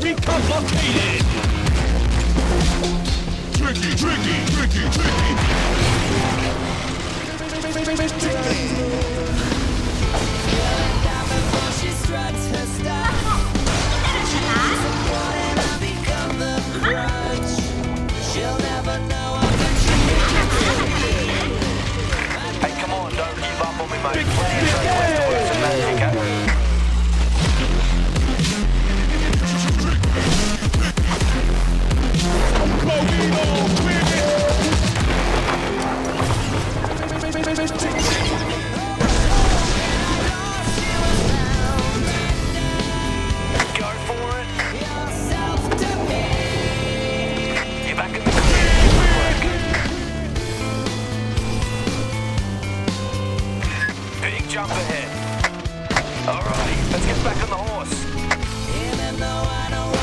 to be complicated. Jump ahead. All right, let's get back on the horse. Even though I don't